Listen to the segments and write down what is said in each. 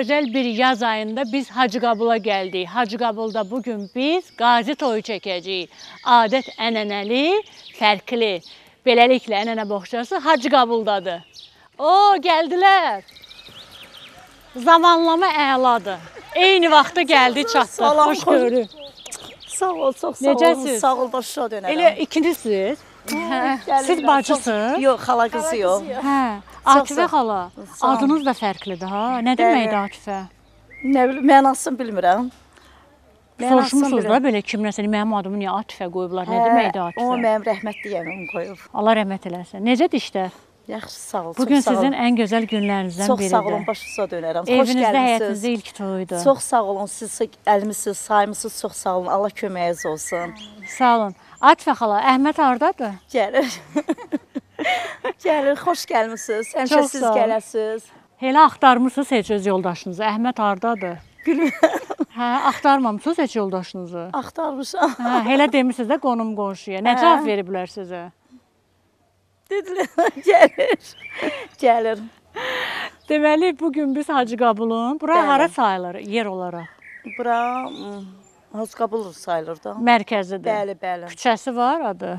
Gözəl bir yaz ayında biz Hacıqabula gəldik. Hacıqabulda bugün biz qazi toyu çəkəcəyik. Adət ənənəli, fərqli. Beləliklə Ənənə Boğçası Hacıqabuldadır. O, gəldilər. Zamanlama əladır. Eyni vaxtda gəldi, çatdı. Xoş görürük. Sağ ol, çox sağ olun. Sağ ol, başa dönərəm. Elə ikincisiniz? Siz bacısınız? Yox, xala qızıyam. Atifə xala, adınız da fərqlidir ha. Nə deməkdir Atifə? Nə bilim, mənasını bilmirəm. Soruşmuşsunuz da belə kimləsə, mənim adımı niyə Atifə qoyublar, nə deməkdir Atifə? O, mənim rəhmətli yeğenim qoyub. Allah rəhmət eləsin. Necədir işlər? Yaxşı, sağ ol. Bugün sizin ən gözəl günlərinizdən biridir. Çox sağ olun, başınıza dönərəm. Evinizdə, həyətinizdə ilk toyudur. Çox sağ olun, siz əlmisiniz, saymışsınız, çox sağ olun. Allah köməyiniz olsun. Sağ olun. Atifə xala, Əhməd hardadır? Gəlir. Gəlir, xoş gəlmişsiniz. Həmişə siz gələsiniz. Elə axtarmışsınız heç öz yoldaşınızı. Əhməd hardadır? Bilmirəm. Hə, axtarmamışsınız heç yoldaşınızı. Axtarmışam. Hə, elə demirsiniz də qonum qonşuya. Nə cavab veriblər sizə? Dedilər, gəlir. Gəlir. Deməli, bugün biz Hacıqabulun. Bura hara sayılır yer olaraq? Bura Hacıqabul sayılır da. Mərkəzidir. Bəli, bəli. Küçəsi var adı?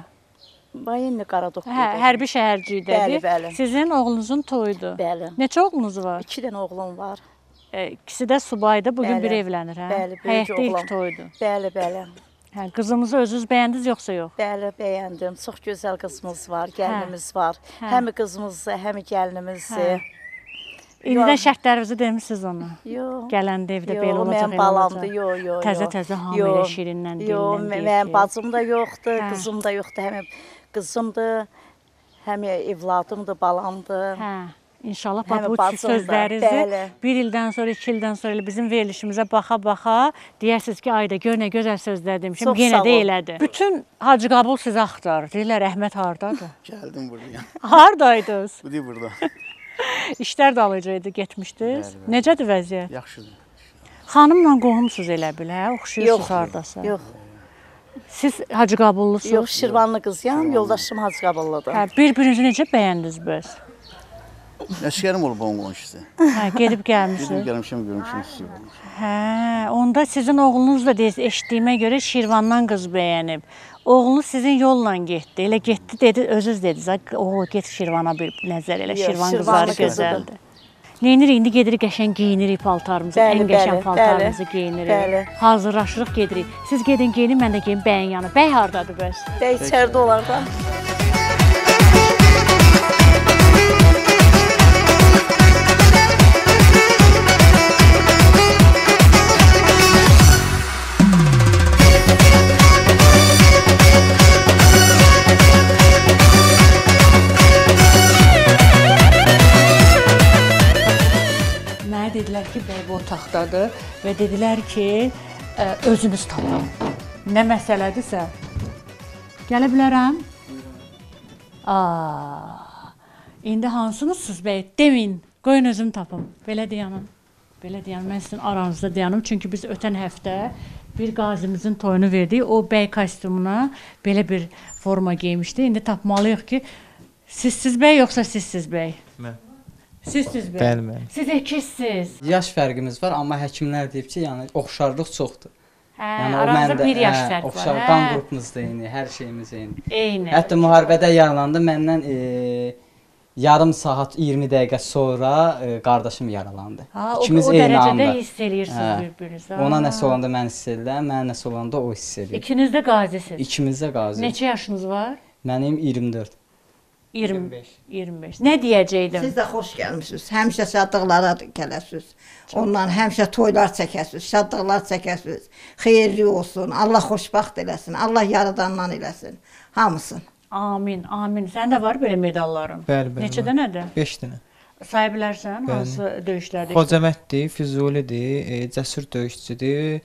Bayinli Qaradoqludur. Hə, hərbi şəhərcikdədir. Bəli, bəli. Sizin oğlunuzun toyudur. Bəli. Neçə oğlunuz var? 2 dənə oğlum var. İkisi də subayda, bugün biri evlənir, hə? Bəli, böyük oğlan. Həyətdə ilk toyudur. Bəli, bəli. Hə, qızımızı özünüz bəyəndiniz yoxsa yox? Bəli, bəyəndim. Çox gözəl qızımız var, gəlinimiz var. Həmi qızımızı, həmi gəlinimizi. İndidən şərtlərinizi demişsiniz ona? Yox. Gələndə evdə belə olacaq, elə olacaq. Təzə-təzə hamı elə şirindən, dilindən deyib. Qızımdır, həm evladımdır, balamdır. Hə, inşallah bu sözlərinizi 1 ildən sonra, 2 ildən sonra bizim verilişimizə baxa-baxa deyərsiniz ki, ayda gör nə gözəl sözlər demişim, yenə də elədi. Bütün Hacıqabul sizi axtarır, deyirlər, Əhməd hardadır? Gəldim buraya. Hardaydınız? Budur burada. İşlər dalıcıydı, getmişdiniz. Necədir vəziyyət? Yaxşıdır. Xanımla qohumsuz elə bilə, oxşuyursunuz hardasa. Yox. Siz Hacıqabullusunuz? Yox, Şirvanlı qızıyam, yoldaşım Hacıqabulludur. Bir-birinizi necə bəyəndiniz bəs? Əşkərim olub onun qonşusu. Gedib gəlmişsiniz. Gedib gəlmişəm, görmüşəm. Onda sizin oğlunuz da eşitdiyimə görə Şirvandan qız bəyənib. Oğlunuz sizin yolla getdi, elə getdi dedi, özünüz dediniz, oğlu get Şirvana bir nəzər elə, Şirvan qızları gözəldir. Neyinirik, indi gedirik, qəşən geyinirik paltarımızı, ən qəşən paltarımızı geyinirik, hazırlaşırıq, gedirik. Siz gedin, geyinin, mən də geyin bəyin yanı. Bəy hardadır bəs? Bəy içərdə olardan. Dedilər ki, bəy bu otaqdadır və dedilər ki, özünüz tapın. Nə məsələdirsə, gələ bilərəm? İndi hansınızsınız bəy? Demin, qoyun özüm tapım. Belə deyanım, mən sizin aranızda deyanım. Çünki biz ötən həftə bir qazimizin toyunu verdik. O bəy kostyumuna belə bir forma geymişdi. İndi tapmalıyıq ki, sizsiz bəy yoxsa sizsiz bəy? Mən. Sizsiz bəy? Bəli, bəli. Siz ikizsiz. Yaş fərqimiz var, amma həkimlər deyib ki, yəni oxşarlıq çoxdur. Aranızda bir yaş fərq var. Oxşarlıq, qan qrupumuz da eyni, hər şeyimiz eyni. Eyni. Hətta müharibədə yaralandı, məndən yarım saat, 20 dəqiqə sonra qardaşım yaralandı. İkimiz eyni anda. O dərəcədə hiss edirsiniz bir-birinizi. Ona nəsə olanda mən hiss edirəm, mənə nəsə olanda o hiss edir. İkiniz də qazisiz? İkimiz də qazisiz. Neçə yaşınız var? Mənim 24. 25. Nə deyəcəkdim? Siz də xoş gəlmişsiniz. Həmişə şadlıqlara gələsiniz. Ondan həmişə toylar çəkəsiniz, şadlıqlar çəkəsiniz. Xeyirli olsun, Allah xoşbaxt eləsin, Allah yaradandan eləsin. Hamısın. Amin, amin. Sən də var belə medalların? Bəli, bəli. Neçə dənədir? 5 dənə. Say bilərsən, hansı döyüşlərdir? Xoza mətti, Fizulidir, cəsur döyüşçüdür,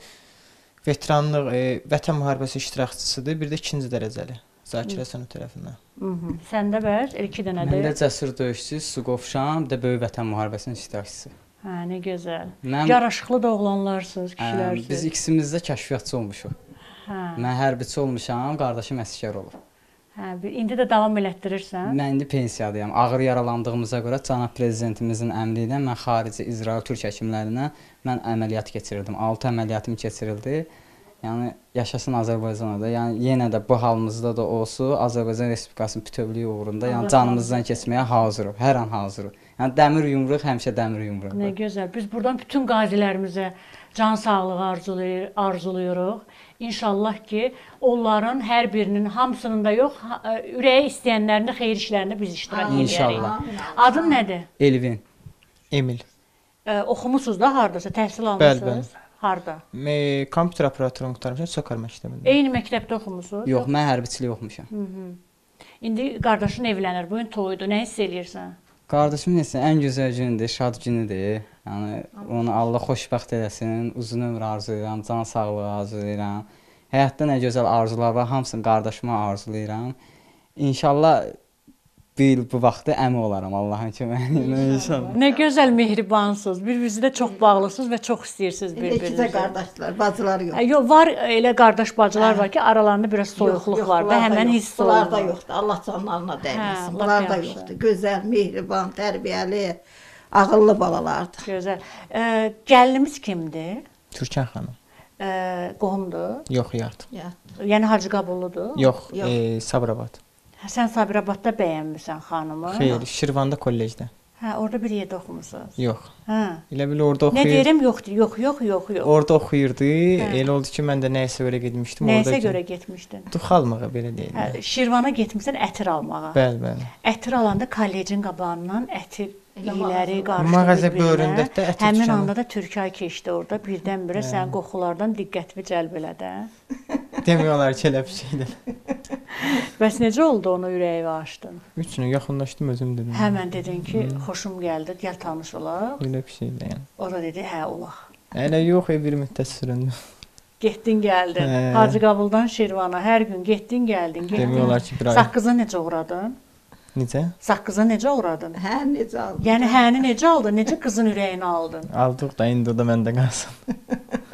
veteranlıq, vətən müharibəsi iştirakçısıdır, bir də 2-ci dərəcəli. Zakirə sənə tərəfindən. Sən də bəs, 2 dənə deyil. Mən də cəsur döyüşçü, Suqofşan, bir də böyük vətən müharibəsinin iştirakçısı. Hə, nə gözəl. Yaraşıqlı da oğlanlarsınız, kişilərsiniz. Biz ikisimiz də kəşfiyyatçı olmuşuq. Mən hərbiçi olmuşam, qardaşım əskər olub. Hə, indi də davam elətdirirsən? Mən indi pensiyadayam. Ağır yaralandığımıza görə cənab prezidentimizin əmri ilə mən xarici icra türk həkimlərinə mən əməliyyat keçirirdim. 6 əməliyyatım keçirildi. Yəni yaşasın Azərbaycana da. Yəni yenə də bu halımızda da olsa Azərbaycan Respublikasının bütövlüyü uğrunda, yəni canımızdan keçməyə hazırıq. Hər an hazırıq. Yəni dəmir yumruq həmişə dəmir yumruq. Nə gözəl. Biz buradan bütün qazilərimizə can sağlığı arzuluyuruq. İnşallah ki, onların hər birinin hamısının da yox, ürəyi istəyənlərini, xeyir işlərini biz iştirak edərik. İnşallah. Adın nədir? Elvin. Emil. Oxumusuz da hardasa, təhsil almışsınız? Bəli, harda? Kompüter operatorunu qurtarmışam, Sosan məktəbində. Eyni məktəbdə oxumusunuz? Yox, mən hərbiçilik oxumuşam. İndi qardaşın evlənir, bugün toydur, nə hiss eləyirsən? Qardaşım isə ən gözəl gündür, şad günüdür. Yəni onu Allah xoşbəxt eləsin, uzun ömür arzulayıram, can sağlığı arzulayıram. Həyatda nə gözəl arzular var, hamısını qardaşıma arzulayıram. İnşallah bir bu vaxtı əmi olaram Allahın köməyi ilə inşallah. Nə gözəl mehribansınız, bir-birinizi də çox bağlısınız və çox istəyirsiniz bir-birinizi. İkicə qardaşlar, bacılar yox. Yox, var elə qardaş bacılar var ki, aralarında biraz soyuqluq var da, həmən hiss olunur. Bunlar da yoxdur, Allah canlarına dəyməsin, bunlar da yoxdur. Gözəl, mehriban, tərbiyəli. Ağıllı balalardır. Gözəl. Gəlinimiz kimdir? Türkan xanım. Qohumdur? Yox, yad. Yəni Hacıqabulludur? Yox, Sabirabad. Sən Sabirabadda bəyənmirsən xanımı? Xeyr, Şirvanda kollecdə. Hə, orada bir yerdə oxumusunuz? Yox. Elə bilə orada oxuyurdu. Nə deyirəm, yoxdur, yox, yox, yox. Orada oxuyurdu, elə oldu ki, mən də nəyəsə görə getmişdim. Nəyəsə görə getmişdin? Dux almağa, belə deyil. Şirvana getmişsən ətir almağa. Bəli, bəli. Ətir alanda kollecin qabağından ətir İyiləri qarışdı bir-birinə, həmin anda da Türkay keçdi orada, birdən-birə sən qoxulardan diqqətimi cəlb elədə. Demək olar ki, elə bir şeydir. Bəs necə oldu onu ürəyə açdın? Üçünü yaxınlaşdım özüm dedim. Həmən dedin ki, xoşum gəldi, gəl tanış olaq. Elə bir şeydir yəni. O da dedi, hə, olaq. Elə yox, bir müddət süründü. Getdin, gəldin. Hacıqabuldan Şirvana hər gün getdin, gəldin. Demək olar ki, bir ay. Saqqıza necə uğradın? Necə? Saqqıza necə uğradın? Hə, necə aldın? Yəni, həni necə aldın? Necə qızın ürəyini aldın? Aldıq da, indi o da məndə qalsın.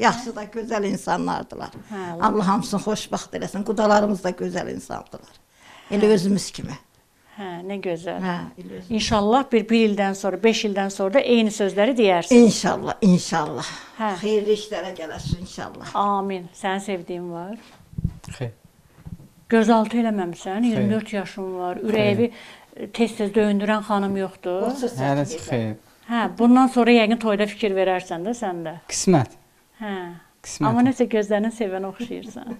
Yaxşı da gözəl insanlardılar. Allah hamısını xoşbəxt eləsin. Qudalarımız da gözəl insandılar. Elə özümüz kimi. Hə, nə gözəl. İnşallah bir ildən sonra, 5 ildən sonra da eyni sözləri deyərsin. İnşallah, inşallah. Xeyirli işlərə gələsin, inşallah. Amin. Sən sevdiyin var? Xeyr. Gözaltı eləməmsən, 24 yaşım var, ürəyi tez-tez döyündürən xanım yoxdur. Hələ ki, xeyr. Hə, bundan sonra yəqin toyda fikir verərsən də sən də. Qismət. Hə, amma nəsə gözlərini sevən oxşayırsan.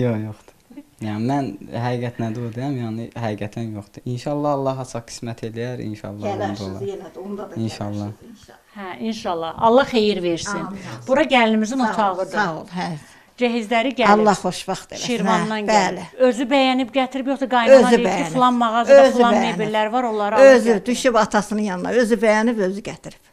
Yox, yoxdur. Yəni, mən həqiqət nədir o deyəm, yəni həqiqətən yoxdur. İnşallah Allah açıq qismət eləyər, inşallah onda olar. Gələrsiniz yenə də, onda da gələrsiniz. Hə, inşallah. Allah xeyir versin. Bura gəlinimizin otağıdır. Sağ ol, hə. Cəhizləri gəlib. Allah xoşbaxt eləsin. Şirvandan gəlib. Özü bəyənib gətirib, yoxsa qaynana deyib ki, filan mağazada filan mebellər var, onları alıb gətirib. Özü düşüb atasının yanına, özü bəyənib, özü gətirib.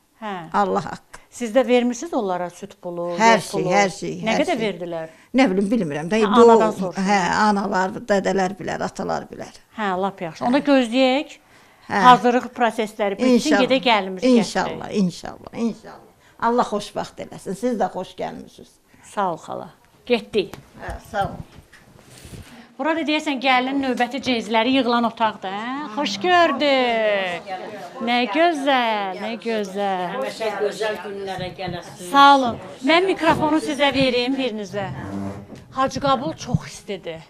Allah haqqı. Siz də vermişsiniz onlara süt pulu, hər şey, hər şey. Nə qədər verdilər? Nə bilim, bilmirəm. Anadan soruşun. Hə, analar, dədələr bilər, atalar bilər. Hə, lap yaxşı. Onda gözləyək, hazırlıq prosesləri bitsin, gedə gəlimiz gətirir. İnşallah, inşallah, inşallah. Allah xoşbaxt eləsin, siz də xoş gəlmişsiniz. Sağ ol xala. Getdik. Hə, sağ ol. Burada deyəsən, gəlinin növbəti ceyizləri yığılan otaqda, hə? Xoş gördük. Nə gözəl, nə gözəl. Həməşə gözəl günlərə gələsiniz. Sağ olun. Mən mikrofonu sizə vereyim birinizə. Hacıqabul çox istədi.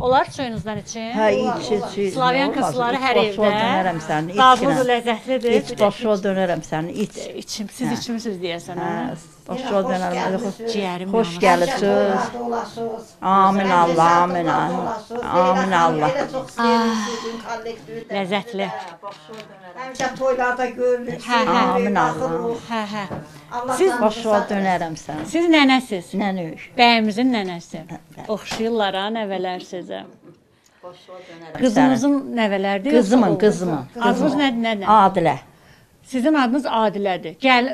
Onlar çöyünüzdən için, Slavyan qızları hər evdə, dadlıdır, ləzzətlidir. İç başol dönərəm sənin, iç. Siz içimsiz deyəsən, hə? Başol dönərəm, xoş gəlibsiz. Amin Allah, amin Allah. Ləzzətli. Həmcə toylarda görülür, amin Allah. Başol dönərəm sənin. Siz nənəsiz? Nənək. Bəyimizin nənəsi. Oxşayırlar, ha, nəvələr. Sizə. Qızınızın nəvələrdir? Qızımın. Adınız nədir? Adilə. Sizin adınız Adilədir.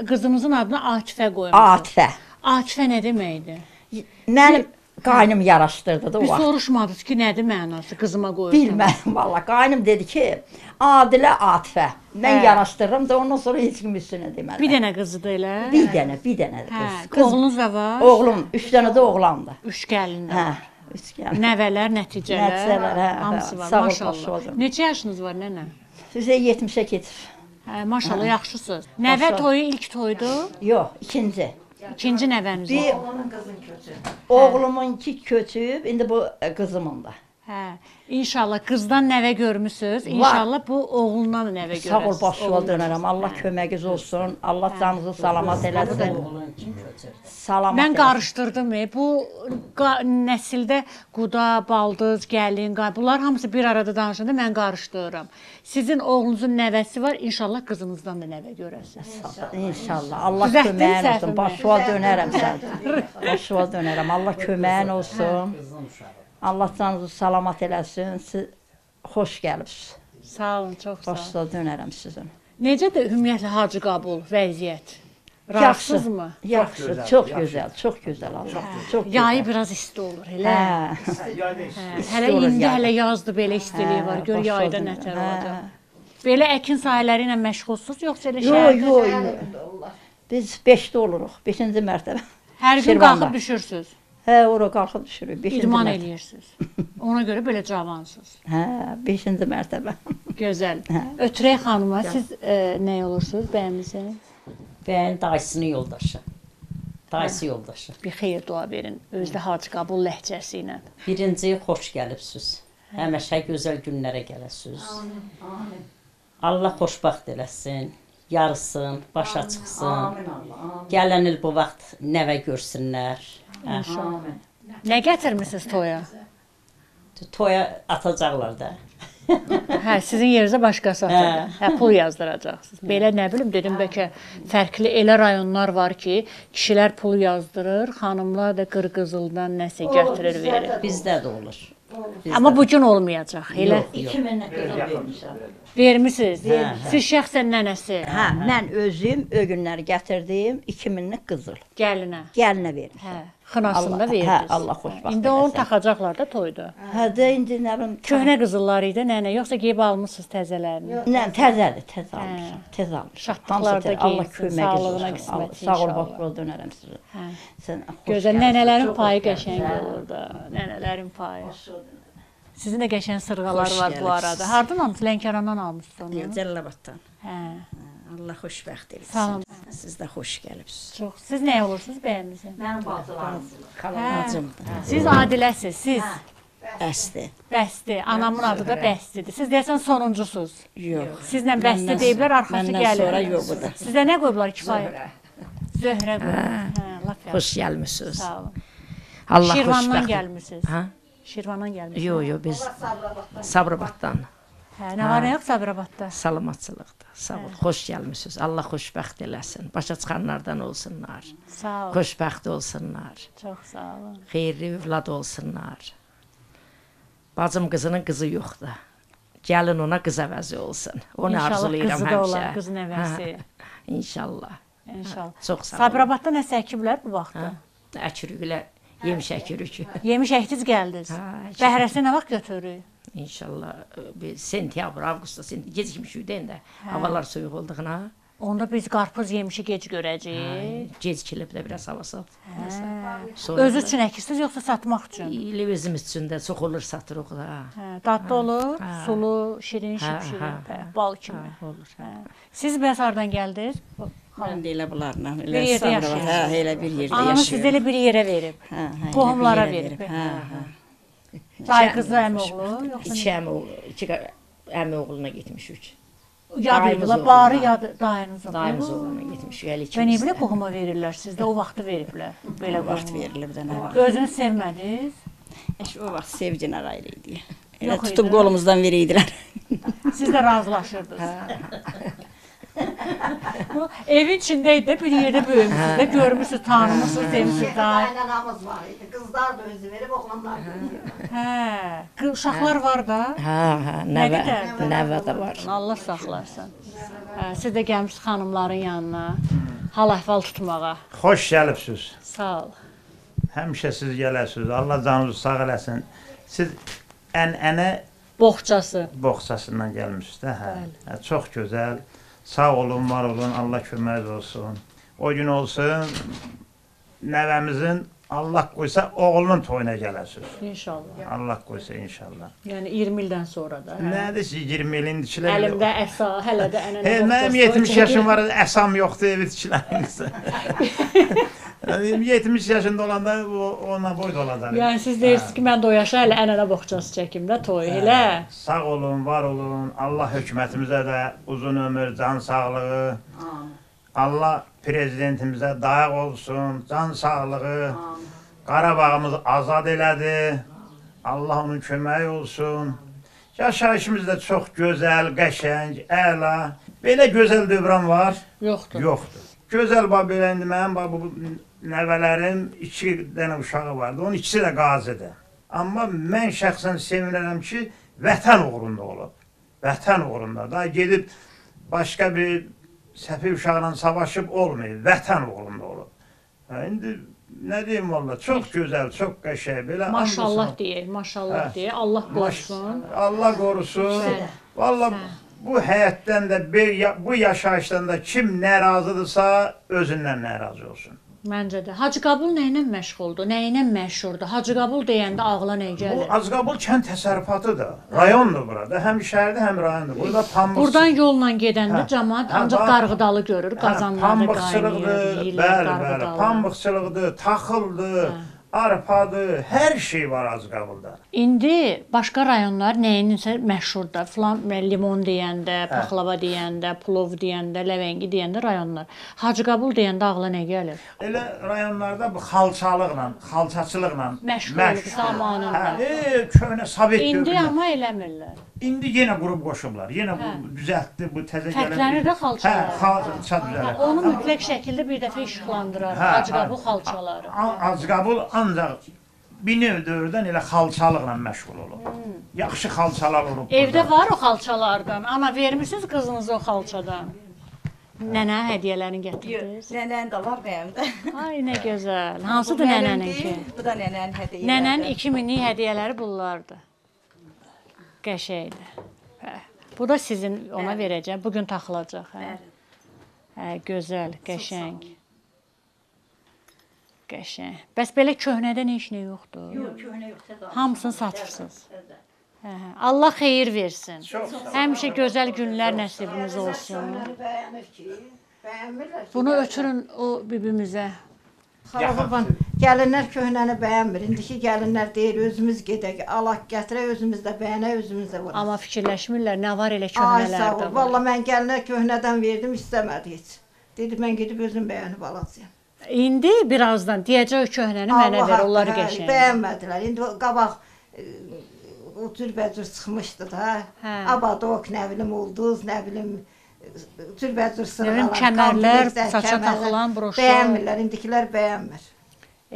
Qızınızın adını Atifə qoymusunuz. Atifə. Atifə nə deməkdir? Mənim qaynım yaraşdırdı da o vaxt. Bir soruşmadınız ki, nədir mənası qızıma qoyursunuz? Bilmədim, valla. Qaynım dedi ki, Adilə, Atifə. Mən yaraşdırırım da ondan sonra heç kim üstünə demədim. Bir dənə qızıdır elə? Bir dənə qız. Oğlunuz da var? Oğlum, 3 dənə də oğlandı. 3 gəlindir. Nəvələr, nəticələr, hamısı var. Maşallah. Neçə yaşınız var, nənə? Sizə 70'e getir. Maşallah, yaxşısınız. Nəvə toyu ilk toydur? Yox, ikinci. İkinci nəvəniz var? Oğlumun qızın köçüb. Oğlumunki köçüb, indi bu qızımın da. İnşallah qızdan nəvə görmüsünüz, inşallah bu oğlundan nəvə görəsiniz. Sağ ol, baş yola dönərəm. Allah köməyiniz olsun, Allah canınızı salamat eləsin. Mən qarışdırdım, bu nəsildə quda, baldız, gəlin, bunlar hamısı bir arada danışanda mən qarışdırıram. Sizin oğlunuzun nəvəsi var, inşallah qızınızdan da nəvə görəsiniz. İnşallah, Allah köməyiniz olsun, baş yola dönərəm sən. Baş yola dönərəm, Allah köməyin olsun. Allah canınızı salamat eləsin, siz xoş gəlibsiniz. Sağ olun, çox sağ olun. Başda dönərəm sizin. Necədir ümumiyyətlə Hacıqabul vəziyyət? Rahatsız mı? Yaxşı, çox gözəl, çox gözəl. Yayı biraz isti olur, elə? Hələ indi, hələ yazdı belə istiliyi var, gör yayda nətər olacaq. Belə əkin sahələri ilə məşğulsunuz, yoxsa elə şəhərdə? Yox. Biz 5-də oluruq, 5-ci mərtəbə. Hər gün qalxıb düşürsünüz? Hə, ora qalxıb düşürük. İdman eləyirsiniz. Ona görə belə cavansınız. Hə, 5-ci mərtəbə. Gözəl. Ötürək xanıma, siz nə olursunuz, bəyəmisiniz? Bəyən dayısını yoldaşı. Dayısı yoldaşı. Bir xeyir dua verin, özdə Hacıqabul ləhcəsi ilə. Birinci, xoş gəlibsiniz. Həməşə gözəl günlərə gələsiniz. Allah xoşbaxt eləsin, yarısın, başa çıxsın. Gələn il bu vaxt nəvə görsünlər. Nə gətirmişsiniz toya? Toya atacaqlar da. Hə, sizin yerinizə başqası atacaq. Hə, pul yazdıracaqsınız. Belə nə bilim, dedim bəlkə fərqli elə rayonlar var ki, kişilər pul yazdırır, xanımlar da qırqızıldan nəsə gətirir, verir. Bizdə də olur. Amma bugün olmayacaq, elə? 2000 vermişəm. Vermişsiniz? Siz şəxsən nənəsi? Hə, mən özüm o günləri gətirdim, 2000-lik qızıl. Gəlinə? Gəlinə vermişəm. Xınasında verirsiniz. Hə, Allah xoşbaxt. İndi onu taxacaqlar da toydu. Hə, də indi nə bilim... Köhnə qızılları idi, nənə, yoxsa qeyb almışsınız təzələrini? Nə, təzədir, təz almışam, təz almışam. Şatlıqlarda geyinsin, sağlığına qismət inşallah. Sağ ol, bax, bura dönərəm sizə. Gözəl, nənələrin payı qəşəng olurdu, nənələrin payı. Sizin də qəşən sırğalar var bu arada. Hardan almışsınız? Lənkarandan almışsınız? Cəllabatdan. Allah xoşbəxt eləsin. Siz də xoş gəlibsiniz. Siz nə olursunuz, bəyəmizin? Mənim bacılarımdır. Siz Adiləsiniz, siz? Bəsti. Bəsti. Anamın adı da Bəstidir. Siz deyəsən sonuncusunuz. Yox. Sizlə Bəsti deyiblər, arxası gəlir. Sizə nə qoyublar kifayə? Zöhrə qoyublar. Xoş gəlmişsiniz. Sağ olun. Şirvandan gəlmişsiniz. Şirvandan gəlmişsiniz? Yox, yox, biz Sabirabaddan. Hə, nə var, nə yox Sabirabadda? Salamatçılıqda, sağ ol, xoş gəlmişsiniz. Allah xoşbəxt eləsin, başa çıxanlardan olsunlar. Sağ ol. Xoşbəxt olsunlar. Çox sağ olun. Xeyirli övlad olsunlar. Bacım qızının qızı yoxdur. Gəlin ona qız əvəzi olsun. Onu arzulayıram həmişə. İnşallah qızı da olar, qızın əvəzi. İnşallah. İnşallah. Çox sağ olun. Sabirabadda nəsə əkiblər bu vaxtda? Əkiriklə. Yemiş əkirik. Yemiş əkdiz gəldiniz. Bəhrəsi nə vaxt götürürük? İnşallah sentyabr, avqusta gecikmişik deyin də havalar soyuq olduğuna. Onda biz qarpız yemişi gec görəcəyik. Gecikilib də biraz hava sat. Öz üçün əkirsiniz yoxsa satmaq üçün? İli bizim üçün də çox olur satırıq da. Dadlı olur, sulu, şirin, şipşirin, bal kimi. Siz bəs haradan gəldiniz? Mən də elə bunlarla, elə bir yerdə yaşayırıq. Anamı siz elə bir yerə verib, qohumlara verib. Dayı qızı, əmi oğlu? İki əmi oğluna getmişik. Yadırlar, bari dayınız oğluna. Dayımız oğluna getmişik, əli ikimizdə. Və nə bilə qohuma verirlər, siz də o vaxtı veriblər? Belə vaxt verilib də nə vaxt. Özünü sevmədiniz? Əşi, o vaxt sevgin arayla idi. Elə tutub qolumuzdan verəydilər. Siz də razılaşırdınız. Evin içindeydi, bir yeri büyümüşsünüz de, görmüşsünüz, tanımışsınız, demişsiniz daha. Qaynanamız var idi, qızlar da özü verib, oğlanlar görüyor. Uşaqlar var da. Nə qədər? Nəvə də var. Allah saxlarsın. Siz də gəlmişsiniz xanımların yanına, hal-əhval tutmağa. Xoş gəlibsiniz. Sağ ol. Həmişə siz gələsiniz, Allah canınızı sağ eləsin. Siz Ənənə Boğçasından gəlmişsiniz. Çox gözəl. Sağ olun, var olun, Allah kömək olsun. O gün olsun, nəvəmizin Allah qoysa oğlunun toyuna gələrsiniz. İnşallah. Allah qoysa inşallah. Yəni 20 ildən sonra da. Nədir ki 20 ilin içində? Əlimdə əsa, hələ də ənənə. Mənim 70 yaşım var, əsam yoxdur evi tikilənsə. 70 yaşında olanda ona boy dolacaq. Yəni siz deyirsiniz ki, mən də o yaşa hələ ənənə boğçası çəkimdə toy elə. Sağ olun, var olun. Allah hökumətimizə də uzun ömür, can sağlığı. Amin. Allah prezidentimizə dayaq olsun, can sağlığı, Qarabağımız azad elədi, Allah onun köməyi olsun. Yaşayışımız da çox gözəl, qəşəng, əla. Belə gözəl dövran var? Yoxdur. Yoxdur. Gözəl babi elə indi mənim babi nəvələrim 2 dənə uşağı vardı, onun ikisi də qazidir. Amma mən şəxsən sevinirəm ki, vətən uğrunda olub. Vətən uğrunda da gedib başqa bir səfi uşaqla savaşıb olmayıb, vətən uğrunda olub. İndi nə deyim valla, çox gözəl, çox qəşəng. Maşallah deyək, maşallah deyək, Allah qorusun. Allah qorusun. Valla bu həyatdan da, bu yaşayışdan da kim narazıdırsa özündən narazı olsun. Məncə də. Hacıqabul nə ilə məşğuldur, nə ilə məşhurdur? Hacıqabul deyəndə ağla nə gəlir? Hacıqabul kənd təsərrüfatıdır, rayondur burada. Həm şəhərdir, həm rayondur. Buradan yolla gedəndə cəmaət ancaq qarğıdalı görür, qazanları qaynayır, yeyirlər qarğıdalı. Pambıqçılıqdır, taxıldır, arpadır, hər şey var Hacıqabulda. İndi başqa rayonlar nə ilə məşhurdur? Limon deyəndə, paxlava deyəndə, plov deyəndə, ləvəngi deyəndə rayonlar. Hacıqabul deyəndə ağla nə gəlir? Elə rayonlarda bu xalçalıqla, xalçaçılıqla məşğul zamanında. Köhnə sovet dövründə. İndi amma eləmirlər. İndi yenə qurub qoşublar, yenə düzəltdi, bu təzə gəlib. Fərqlənir də xalçalar. Hə, xalça düzəlir. Onu mütləq şəkildə bir dəfə işıqlandırar, Hacıqabul xalçaları. Hacıqabul ancaq bir növ dövrdən elə xalçalıqla məşğul olub. Yaxşı xalçalar olub. Evdə var o xalçalardan, ana vermişsiniz qızınızı o xalçadan. Nənə hədiyələrini gətirdiniz? Nənən də var bəyəmdə. Ay, nə gözəl. Hansıdır nənəninki? Bu da nənənin hədiyələri. Nənənin 2000-li hədiyələri bunlardır. Qəşəkdir. Bu da sizin ona verəcək, bugün taxılacaq. Gözəl, qəşəng. Qəşəng. Bəs belə köhnədə nə işinə yoxdur? Yox, köhnə yoxdur. Hamısını satırsınız. Allah xeyir versin. Həmişə gözəl günlər nəsibiniz olsun. Bunu ötürün o bibimizə. Xalababan, gəlinlər köhnəni bəyənmir. İndiki gəlinlər deyir, özümüz gedək, alaq gətirək, özümüz də bəyənək, özümüz də vuraq. Amma fikirləşmirlər, nə var elə köhnələrdə var. Ay, sağ ol. Valla mən gəlinə köhnədən verdim, istəmədi heç. Dedi, mən gedib özüm bəyənib alacaqam. İndi birazdan deyəcək köhnəni mənə ver, onları qəşəyəm. Bəyənmədilər. İndi qabaq o cürbəcür çıxmışdı da. Abadok, nə bilim, ulduz, nə bilim. Türbəcür sınırlar, kəmərlər, saça taxılan broşlar. Bəyənmirlər, indikilər bəyənmir.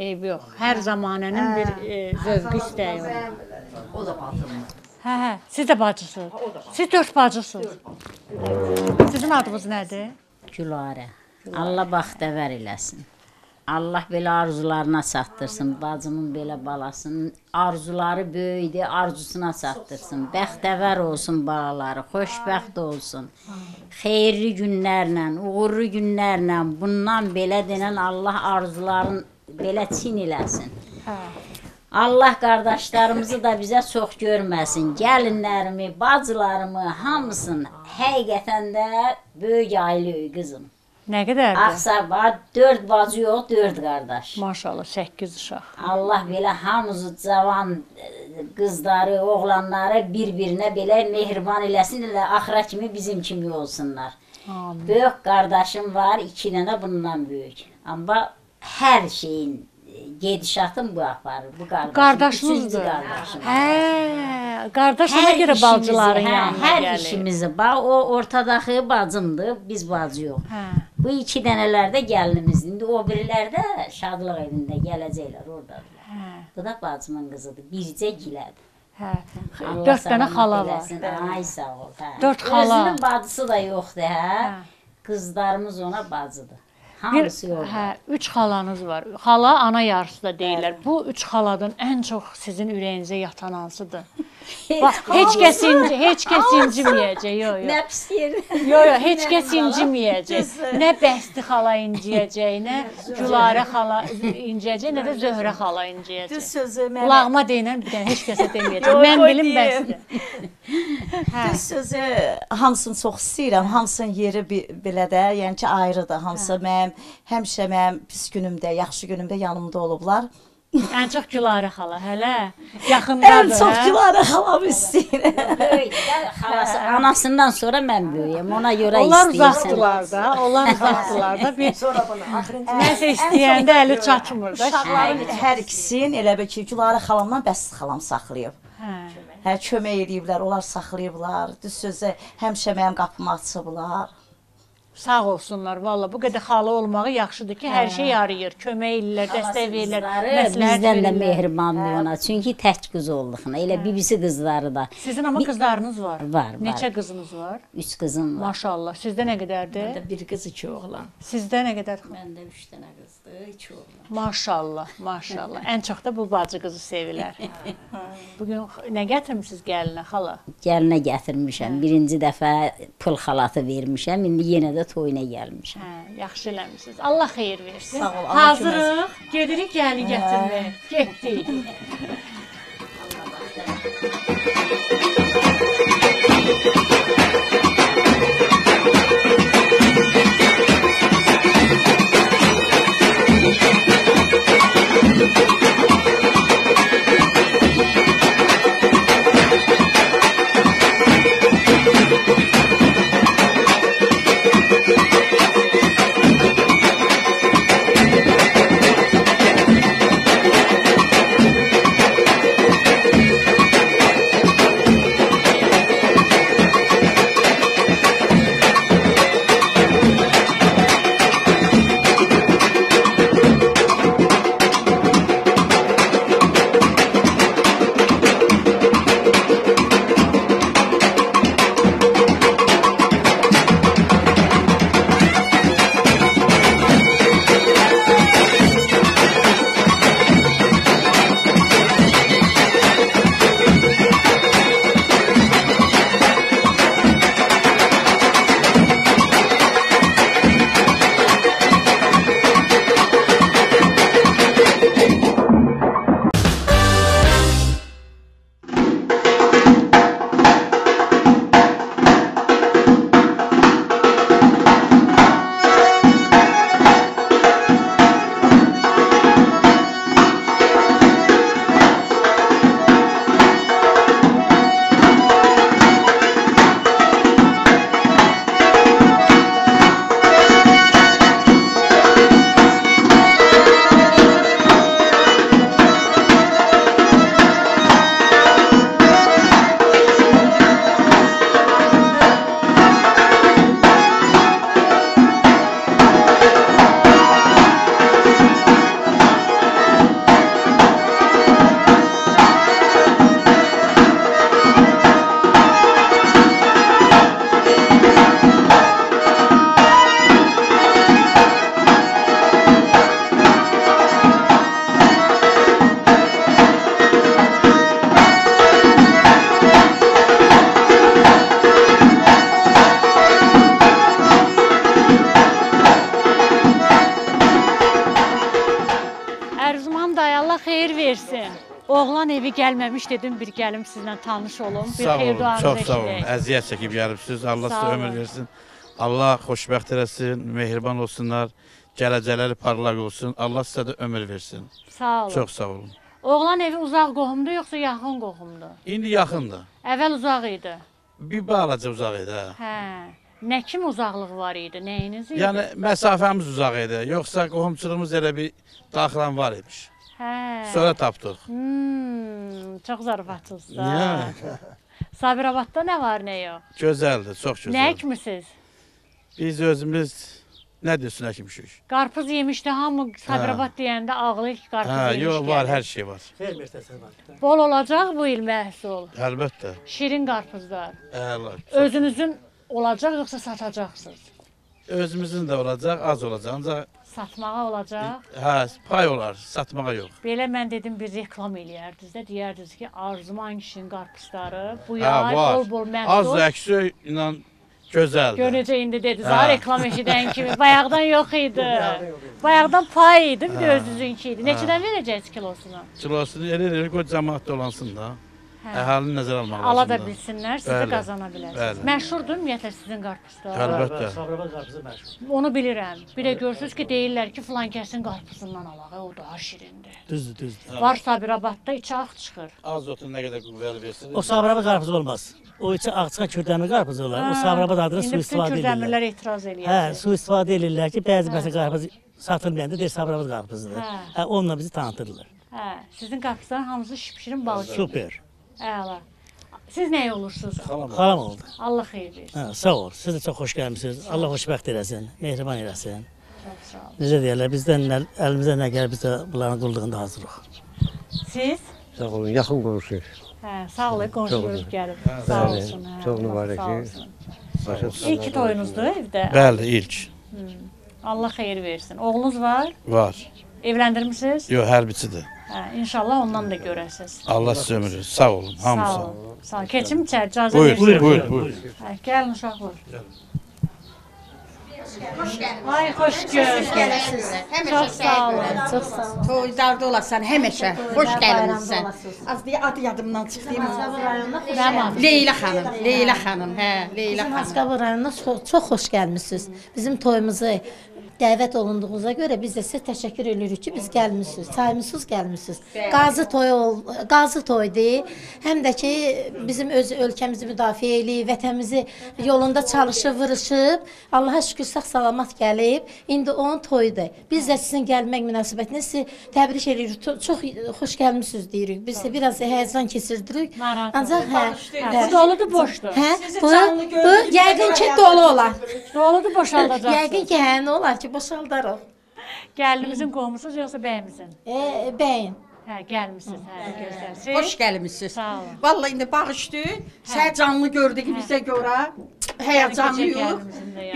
Eyb yox, hər zamanənin bir zövqü istəyi var. O da bacımdır. Hə, siz də bacısınız. Siz 4 bacısınız. Sizin adınız nədir? Gülarə. Allah bəxtəvər eləsin. Allah belə arzularına çatdırsın. Bacımın belə balasının arzuları böyüdür, arzusuna çatdırsın. Bəxtəvər olsun balaları, xoşbəxt olsun. Xeyirli günlərlə, uğurlu günlərlə bundan belə denən Allah arzuların belə çin eləsin. Allah qardaşlarımızı da bizə çox görməsin. Gəlinlərimi, bacılarımı, hamısını həqiqətən də böyük ailəyi qızım. Nə qədərdir? Axsabad, 4 bacı yox, 4 qardaş. Maşallah, 8 uşaq. Allah belə hamızı cavan qızları, oğlanları bir-birinə belə mehriban eləsin, elə axıra kimi bizim kimi olsunlar. Böyük qardaşım var, 2 dənə bundan böyük. Amma hər şeyin gedişatım bu aparır, bu qardaşım. Qardaşınızdır. Hə, qardaşına görə bacıların yanına gəlir. Hər işimizi, o ortadakı bacımdır, biz bacı yox. Bu 2 dənələr də gəlinimizdir. İndi o birilər də şadlıq evində gələcəklər, oradadırlar. Bu da bacımın qızıdır, bircə gilədir. 4 dənə xala var. Ay sağ ol. 4 xala. Özünün bacısı da yoxdur, hə. Qızlarımız ona bacıdır. Hamısı yoxdur. 3 xalanız var. Xala ana yarısı da deyirlər. Bu 3 xaladan ən çox sizin ürəyinizə yatan hansıdır? Bax, heç kəs inciməyəcək, yox. Nə pis yerinə. Yox, heç kəs inciməyəcək. Nə Bəsti xala inciyəcək, nə Gülarə xala inciyəcək, nə də Zöhrə xala inciyəcək. Düz sözü mənə. Lağma deyilən bir dənə heç kəsə deməyəcək. Mən bilim Bəsti. Düz sözü hamısını çox istəyirəm, hamısının yeri belə də, yəni ki, ayrıdır hamısı. Həmişə mənim pis günümdə, yaxşı günümdə yanımda olublar. Ən çox Külarə xala, hələ yaxındadır. Ən çox Külarə xalamı istəyirəm. Anasından sonra mən böyüyəm, ona görə istəyirsən. Onlar uzaqdırlar da. Nəsə istəyəndə əli çatmır da. Hər ikisinin elə bir ki, Külarə xalamdan Bəsti xalam saxlayıb. Kömək eləyiblər, onlar saxlayıblar. Düz sözü həmişə mənim qapımı açıblar. Sağ olsunlar, valla bu qədər xala olmağı yaxşıdır ki, hər şey yarayır, kömək eləyirlər, dəstək verirlər, məsləhət verirlər. Bizdən də mehribanlıq ona, çünki tək qız olduqna, elə birisi qızları da. Sizin amma qızlarınız var. Var. Neçə qızınız var? 3 qızım var. Maşallah, sizdə nə qədərdir? Məndə 1 qız, 2 oğlan. Sizdə nə qədər? Məndə 3 dənə qızdır, 2 oğlan. Maşallah, maşallah. Ən çox da bu bacı qızı sevilər. Bugün nə gətirmişsiniz gəlinə, xala? Gəlinə gətirmişəm, 1-ci dəfə pul xalatı vermişəm, indi yenə də toyuna gəlmişəm. Yaxşı eləmişsiniz. Allah xeyir versin. Hazırıq, gedirik gəlini gətirmək. Getdik. Gəlməmiş dedim, bir gəlim sizlə tanış olum. Sağ olun, çox sağ olun. Əziyyət çəkib gəlibsiniz. Allah sizə ömür versin. Allah xoşbəxt eləsin, mehriban olsunlar, gələcələri parlaq olsun. Allah sizə də ömür versin. Sağ olun. Çox sağ olun. Oğlan evi uzaq qohumdur, yoxsa yaxın qohumdur? İndi yaxındır. Əvvəl uzaq idi. Bir balaca uzaq idi. Nə kimi uzaqlıq var idi, nəyiniz idi? Yəni, məsafəmiz uzaq idi. Yoxsa qohumçuluğumuz elə bir daxilən var imiş. Sonra tapdıq. Çox zarafatçısınız. Sabirabadda nə var, nə yox? Gözəldir, çox gözəldir. Nə əkmişsiniz? Biz özümüz nə deyilsin əkmişik? Qarpız yemişdi, hamı Sabirabad deyəndə ağlayır ki, qarpız yemişdi. Yox, var, hər şey var. Bol olacaq bu il məhsul. Əlbəttə. Şirin qarpızlar. Özünüzün olacaq, yoxsa satacaqsınız? Özümüzün də olacaq, az olacaq, ancaq satmağa olacaq. Hə, pay olar, satmağa yox. Belə mən dedim bir reklam eləyərdiniz də, deyərdiniz ki, Arzuman kişinin qarpızları bu yay bol-bol məhdud. Az əksik ilə gözəldir. Görüncə indi dediniz, ha reklam eşidən kimi, bayaqdan yox idi. Bayaqdan pay idi, bir də özünüzünki idi. Neçədən verəcəksiniz kilosunu? Kilosunu elə qoy cəmaatda olansın da. Əhalini nəzərə almaq lazımdır. Ala da bilsinlər, siz də qazana bilərsiniz. Məşhurdur ümumiyyətlə sizin qarpızlar? Əlbəttə. Sabirabad qarpızı məşhur. Onu bilirəm. Bir də görürsünüz ki, deyirlər ki, filan kəsin qarpızından alaq, o daha şirindir. Düzdür, düzdür. Var Sabirabadda içi ağ çıxır. Azotu nə qədər qüvvəli versin? O Sabirabad qarpızı olmaz. O içi ağ çıxan kürdəmir qarpızı olar. O Sabirabad adını sui-istifadə edirlər. İndi bütün kürdəmirlər etiraz eləyir. Hə, sui-istifadə eləyirlər ki, bəzi məsələn qarpız satılmayanda deyir Sabirabad qarpızıdır. Hə, onunla bizi tanıtırlar. Hə, sizin qarpızların hamısı şipşirin balı kimi. Super. Əla. Siz nəyə olursunuz? Xalam oldu. Allah xeyir versin. Sağ ol. Siz də çox xoş gəlmişsiniz. Allah xoşbəxt eləsin, mehriban eləsin. Çox sağ olun. Necə deyirlər, bizdən əlimizə nə gəlir, biz də bunların qulluğunda hazırıq. Siz? Sağ olun, yaxın qonşuyuz. Hə, sağ olun, qonşu görüb gəlib. Sağ olsun. Çox mübarəkiz. İlk toyunuzdur evdə? Bəli, ilk. Allah xeyir versin. Oğlunuz var? Var. Evləndirmisiniz? Yox, hərbiçidir. Hə, inşallah ondan da görəsiniz. Allah siz ömür, sağ olun, hamısı. Sağ olun, sağ olun. Keçim içəri, icazə verirsiniz. Buyur, buyur, buyur. Hə, gəlin uşaqlar. Ay, xoş gələsiniz. Çox sağ olun. Çox sağ olun. Toylarda olasan, həməşə. Xoş gəlmişsən. Az deyə adı yadımdan çıxdıyım. Leyla Hanım, Leyla Hanım, hə, Leyla Hanım. Bizim Hacıqabul rayonuna çox xoş gəlmişsiniz. Bizim toyumuzu dəvət olunduğunuza görə biz də sizə təşəkkür edirik ki, biz gəlmişsiniz, sayımsız gəlmişsiniz. Qazi toydur, həm də ki, bizim öz ölkəmizi müdafiə eləyib, vətəmizi yolunda çalışıb, vırışıb, Allaha şükür sağ-salamat gəlib, indi onun toyudur. Biz də sizin gəlmək münasibətini sizi təbrik edirik, çox xoş gəlmişsiniz deyirik, biz də biraz həyəcan keçirdirik. Ancaq hə, bu doludur, boşdur. Hə, bu yəqin ki, dolu olar. Doludur, boşaldacaqsınız. Yəqin ki, hə, nə olar ki, boşaldarıq. Gəlinimizin qoğumusunuz, yoxsa bəyimizin? Bəyin. Hə, gəlmişsiniz, hə, gözlərsiniz. Xoş gəlmişsiniz. Sağ olun. Valla, indi bağışdı, səhə canlı gördük bizə görə, həyəcanlıyıq.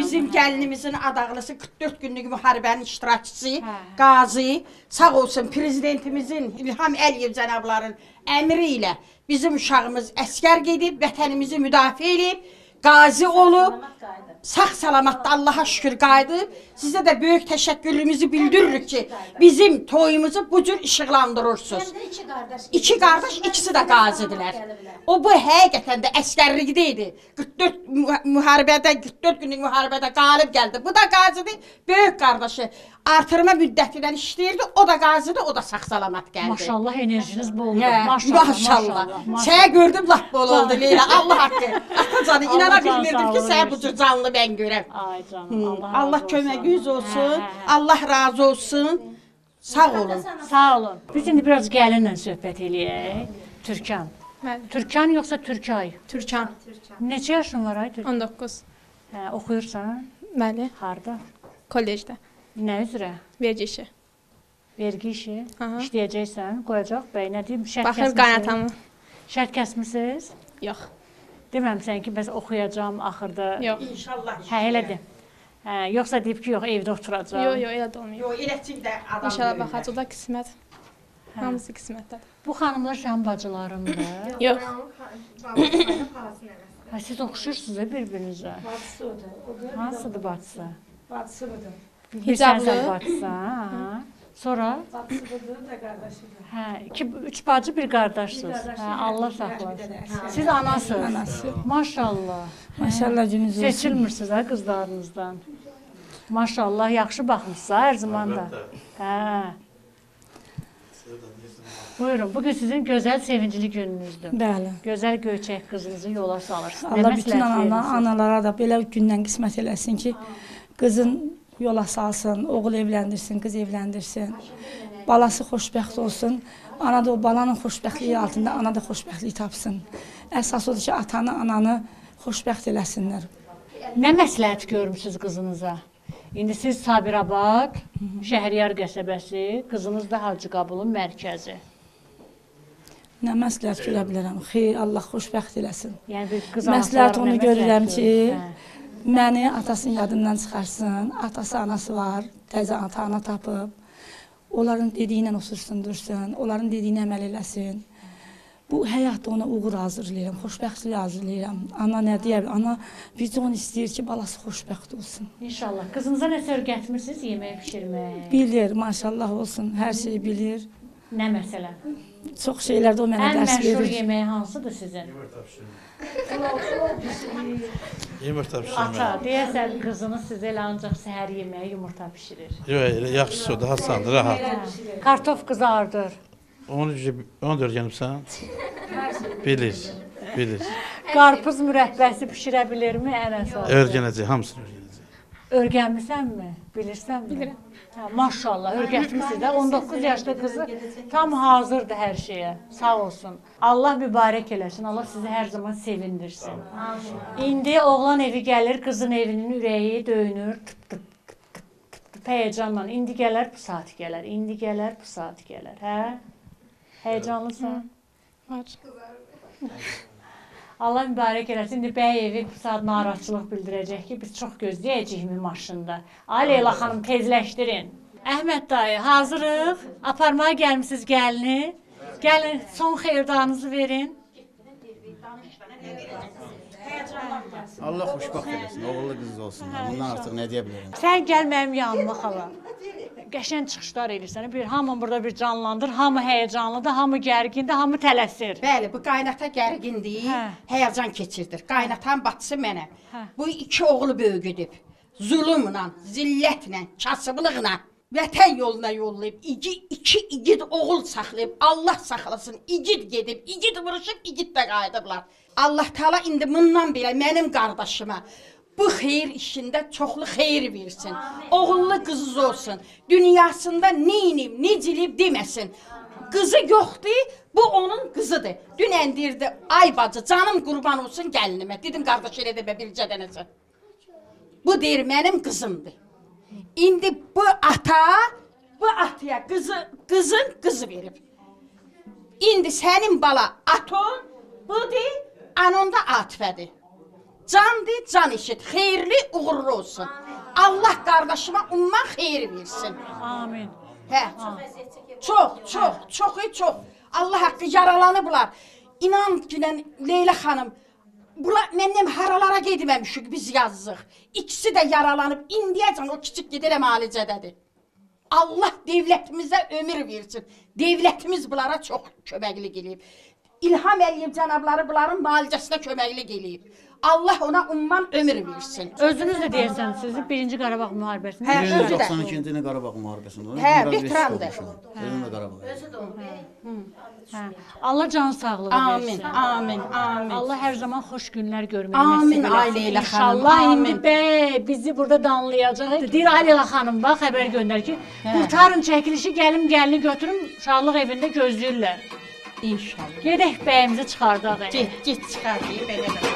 Bizim gəlinimizin adaqlısı 44 günlük müharibənin iştirakçısı, qazi, sağ olsun prezidentimizin, İlham Əliyev cənabların əmri ilə bizim uşağımız əskər gedib, vətənimizi müdafiə edib, qazi olub, sağ-salamatda Allaha şükür qayıdıb, sizə də böyük təşəkkürümüzü bildiririk ki, bizim toyumuzu bu cür işıqlandırırsınız. İki qardaş, ikisi də qazidirlər. O, bu həqiqətən də əskərlikdə idi. 44 günlük müharibədə qalib gəldi. Bu da qazidir, böyük qardaşı. Artırma müddəti ilə işləyirdi, o da qazidir, o da sağ-salamat gəldi. Maşallah, enerjiniz boldur. Maşallah. Səyə gördüm, laf bol oldu, Leyla, Allah haqqı. Atacanı, inana bilmirdim ki, səyə bu cür canlı mən görəm. Allah köməkiniz olsun, Allah razı olsun. Sağ olun. Sağ olun. Biz indi biraz gəlinlə söhbət eləyək. Türkan. Türkan yoxsa Türkay? Türkan. Neçə yaşın var ay Türkan? 19. Oxuyursan? Bəli. Harada? Kollecdə. Nə üzrə? Vergi işi. Vergi işi? İşləyəcəksən, qoyacaq bəy, nə deyim? Baxın, qaynatamı. Şərt kəsmisiniz? Yox. Deməmsən ki, bəs oxuyacam axırda. Yox. İnşallah. Hə, elədir. Yoxsa deyib ki, yox, evdə oturacaq. Yox, yox, elə də olmayıb. Yox, eləçik də adam görmək. İnşallah, baxacaq, o da qismət. Hamısı qismətdədir. Bu xanımlar şəhəm bacılarımdır. Yox. Siz oxuşursunuz bir-birinizə. Hansıdır batısı? Batısı budur. Bir sənsən bacısan, sonra? Bacı budur da qardaşıdır. Hə, üç bacı bir qardaşsınız. Allah saxlasın. Siz anasınız. Maşallah. Maşallah gününüz olsun. Seçilmirsiniz hə qızlarınızdan. Maşallah, yaxşı baxmışsınız hər zaman da. Hə. Buyurun, bugün sizin gözəl sevincli gününüzdür. Bəli. Gözəl göyçək qızınızı yola salırsınız. Allah bütün analara da belə gündən qismət eləsin ki, qızın yola salsın, oğul evləndirsin, qız evləndirsin, balası xoşbəxt olsun, ana da o balanın xoşbəxtliyi altında ana da xoşbəxtliyi tapsın. Əsas odur ki, atanı, ananı xoşbəxt eləsinlər. Nə məsləhət görmüşsünüz qızınıza? İndi siz Sabirabad, Şəhriyar qəsəbəsi, qızınız da Hacıqabulun mərkəzi. Nə məsləhət görə bilərəm? Xeyr, Allah xoşbəxt eləsin. Məsləhət onu görürəm ki, Məni atasının yadından çıxarsın, atası, anası var, təzə ata-ana tapıb. Onların dediyi ilə o sürsündürsün, onların dediyi ilə əməl eləsin. Bu həyatda ona uğur hazırlayıram, xoşbəxtlik hazırlayıram. Ana nə deyər? Ana vicdan istəyir ki, balası xoşbəxt olsun. İnşallah. Qızınıza nə tör gətirmirsiniz yemək pişirmək? Bilir, maşallah olsun, hər şeyi bilir. Nə məsələ? Çox şeylərdə o mənə dərs verir. Ən məşhur yeməyi hansıdır sizin? Yumurta pişirmək. Yumurta pişirmək. Ata, deyəsən qızınız sizə elə ancaq səhər yeməyi yumurta pişirir. Yox, yaxşısı odur, hasandır, rahat. Kartof qızardır. 14 yanıbsan? Bilir, bilir. Qarpız mürəbbəsi pişirə bilirmi ənə sonra? Örgənəcək, hamısını örgənəcək. Örgənmisənmi? Bilirsənmi? Bilirəm. Maşallah, örgətmişsiniz də. 19 yaşda qızı tam hazırdır hər şeyə. Sağ olsun. Allah mübarək eləsin. Allah sizi hər zaman sevindirsin. İndi oğlan evi gəlir, qızın evinin ürəyi döyünür. Həyəcanla. İndi gələr, bu saat gələr. İndi gələr, bu saat gələr. Hə? Həyəcanlısan? Var. Allah mübarək eləsin, indi bəy evi bu saat narahatçılıq bildirəcək ki, biz çox gözləyəcəyikmi maşında. Ay Leyla xanım, tezləşdirin. Əhməd dayı, hazırıq. Aparmaya gəlmişsiniz gəlini. Gəlin, son xeyirdanınızı verin. Allah xoşbaxt eləsin, oğullu qızınız olsun. Bundan artıq nə deyə bilərim? Sən gəl mənim yanıma xala. Qəşən çıxışlar edirsən, hamı burada bir canlandır, hamı həyəcanlıdır, hamı gərgindir, hamı tələsir. Bəli, bu qaynata gərgindir, həyəcan keçirdir. Qaynatan batısı mənə. Bu iki oğlu böyük edib, zulümlə, zillətlə, kasıblıqla, vətən yoluna yollayıb, iki igid oğul saxlayıb, Allah saxlasın, igid gedib, igid vuruşub, igid də qayıdıblar. Allah Taala indi bundan belə mənim qardaşıma, bu xeyir işində çoxlu xeyir versin, oğullu qızız olsun, dünyasında neynib, necilib deməsin. Qızı yoxdur, bu onun qızıdır. Dünən deyirdi, ay bacı, canım qurban olsun gəlinimə. Dedim, qardaş elə demə, bircə dənəcə. Bu deyir, mənim qızımdır. İndi bu ataya qızın qızı verib. İndi sənin bala aton, budur, anonda Atifədir. Candır, can işit, xeyirli, uğurlu olsun. Allah qardaşıma umman xeyir versin. Amin. Hə, çox. Allah haqqı yaralanıblar. İnan ki, Leyla xanım, mənim haralara gedməmişik, biz yazıq. İkisi də yaralanıb, indiyəcən o kiçik gedirəm alicədədir. Allah devlətimizə ömür versin. Devlətimiz bunlara çox köməkli gelib. İlham Əliyev cənabları bunların müalicəsinə köməkli gelib. Allah ona umman ömür versin. Özünüz də deyirsən, sizin 1-ci Qarabağ müharibəsində. Hə, özü də. 92-ci ilə Qarabağ müharibəsində. Hə, veterandır. Özünə Qarabağ. Özü də onu. Allah can sağlığı versin. Amin. Allah hər zaman xoş günlər görməyə nəsib eləsin. İnşallah indi bəy bizi burada danlayacaq. Deyir Aliyə xanım, bax, xəbər göndər ki, qurtarın çəkilişi, gəlim gəlini götürüm, uşaqlıq evində gözləyirlər. İnşallah. Gedək bəyimizi çıxardaq. Get çıxardıq, belə-belə.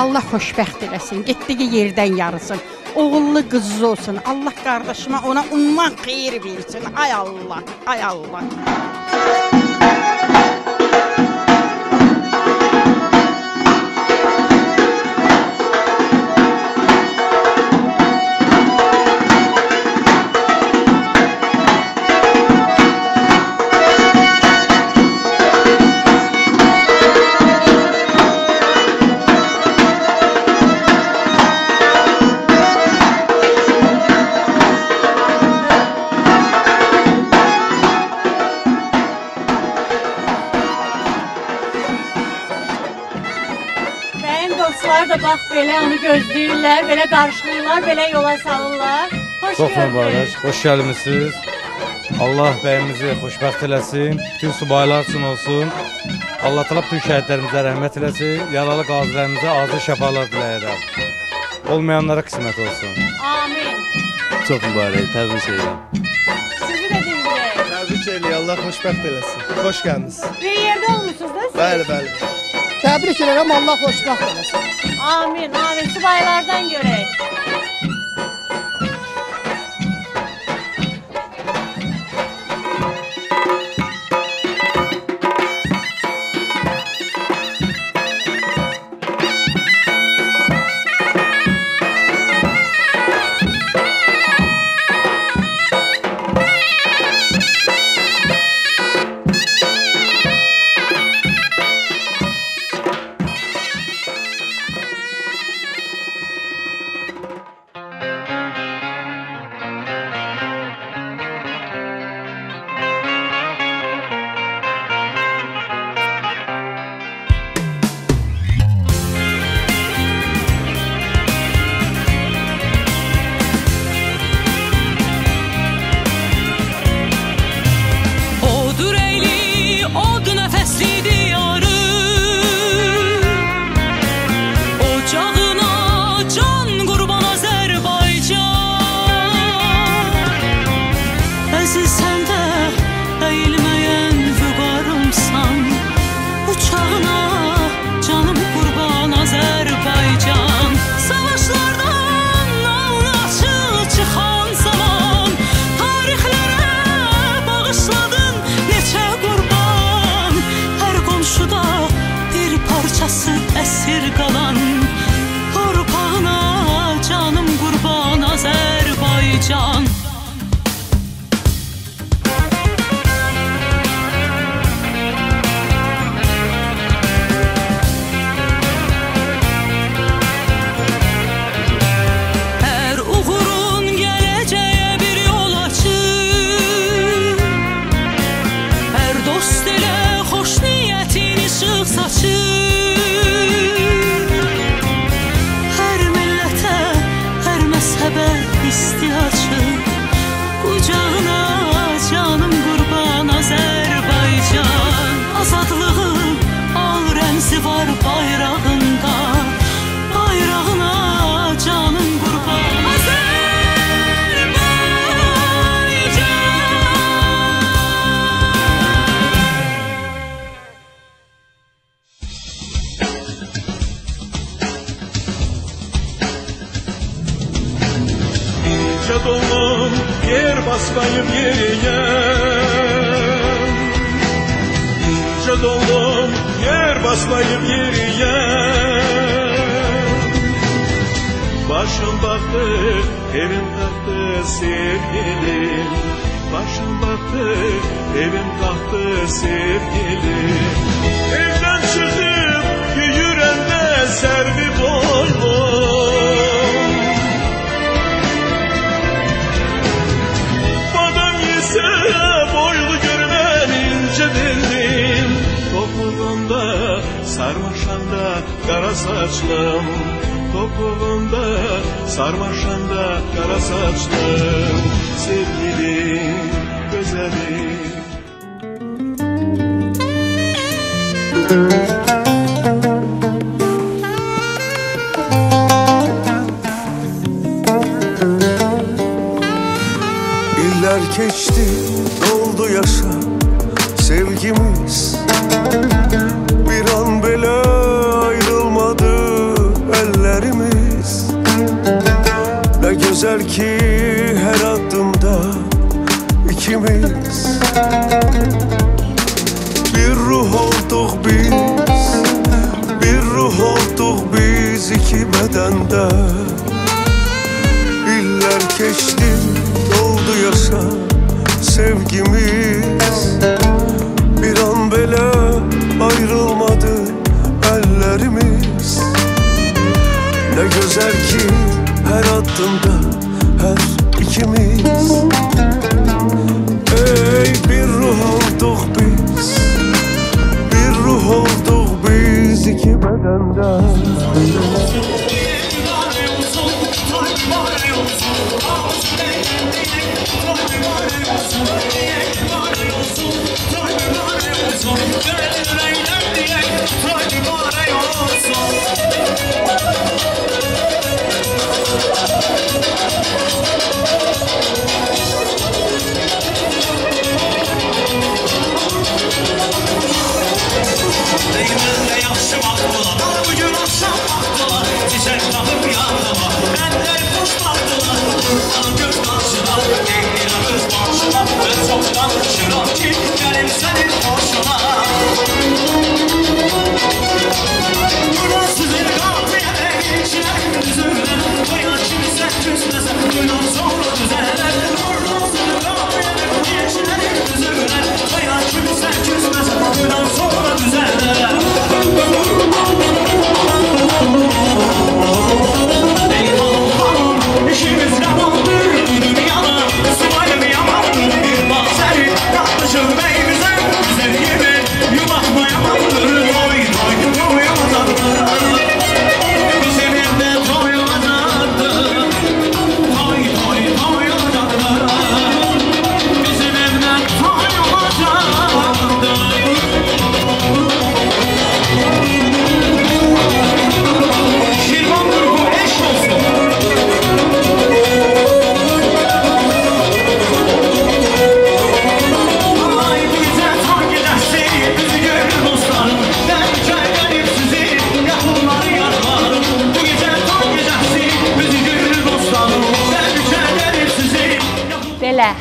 Allah xoşbəxt eləsin, getdiyi yerdən yarısın. Oğullu qızız olsun, Allah qardaşıma ona umman xeyir versin, ay Allah, ay Allah. Bax, belə onu gözləyirlər, belə qarşılırlar, belə yola salırlar. Çox mübarək, xoş gəlmişsiniz. Allah bəyimizi xoşbəxt eləsin, bütün subaylar üçün olsun. Allah-u Teala bütün şəhidlərimizə rəhmət eləsin, yaralı qazilərimizə azı şəfalar diləyirəm. olmayanlara kısmet olsun. Amin. Çok mübarek, tebrik ederim. Sizi de dindireyim. Tebrik ederim, Allah hoşbəxt eləsin. Hoş geldiniz. Bir yerde olmuşsunuz da siz? Bəli, bəli. Tebrik ederim, Allah hoşbəxt eləsin. Amin, amin. Subaylardan görək.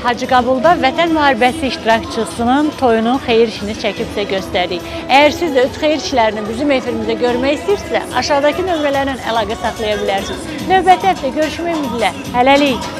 Hacıqabulda Vətən müharibəsi iştirakçısının toyunun xeyir işini çəkib sizə göstəririk. Əgər siz də öz xeyir işlərini bizim efirimizdə görmək istəyirsinizsə, aşağıdakı nömrələrlə əlaqə saxlaya bilərsiniz. Növbəti həftə görüşmək ümidilə. Hələlik.